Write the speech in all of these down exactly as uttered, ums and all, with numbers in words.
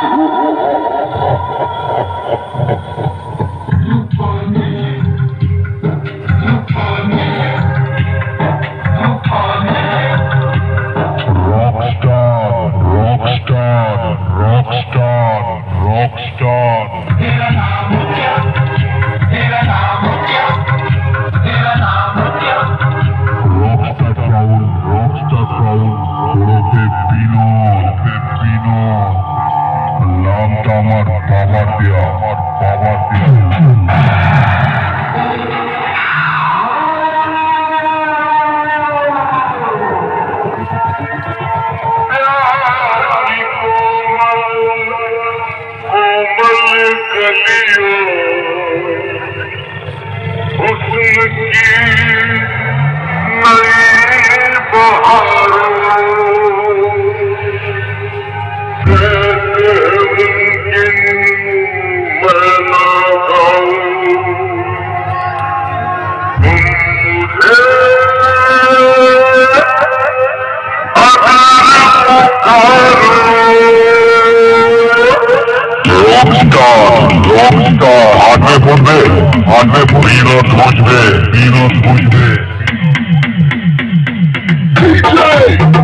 P J,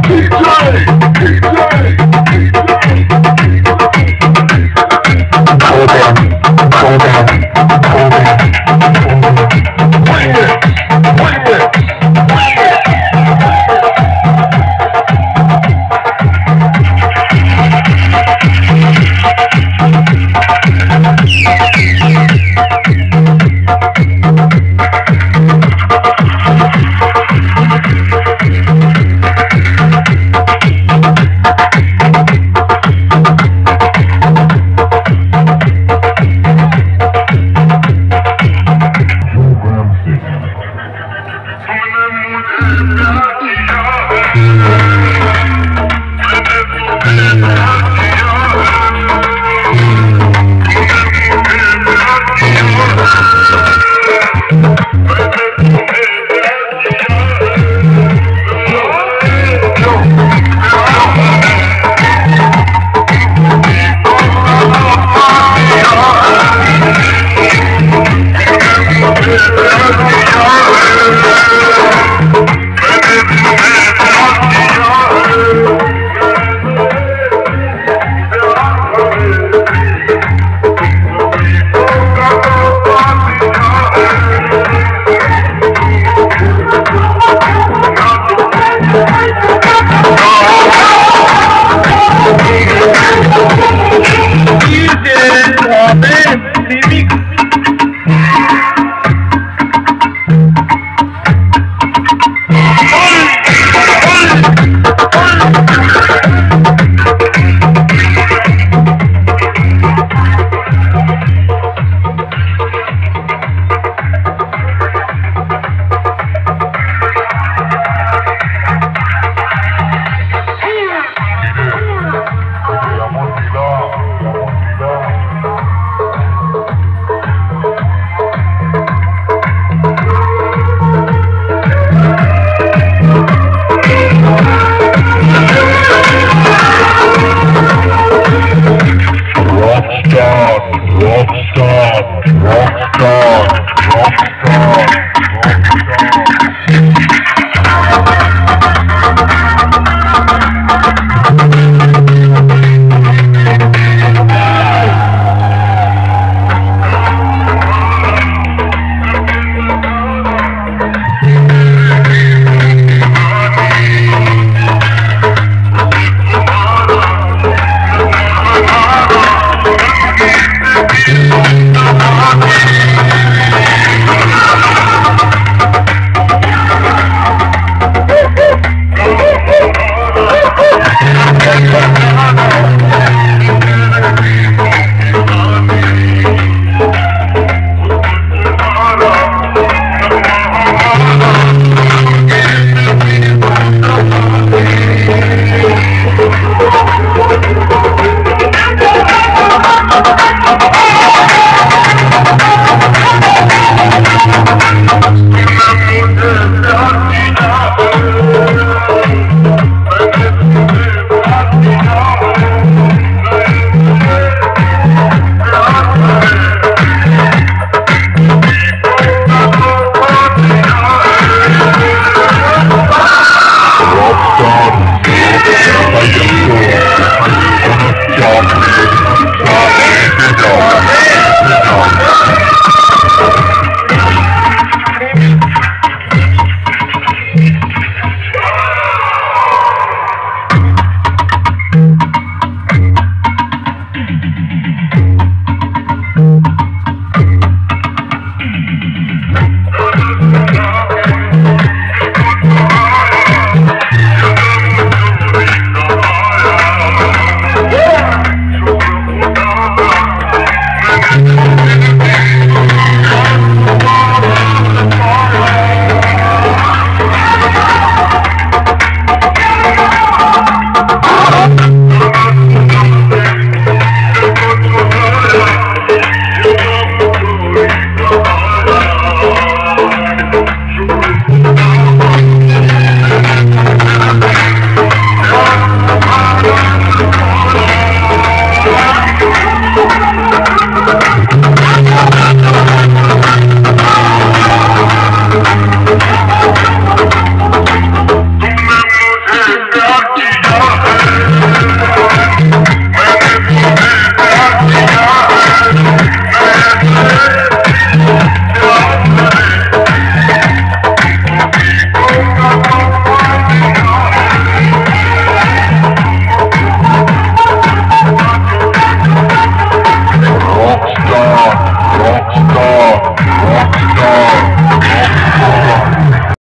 P J, P J.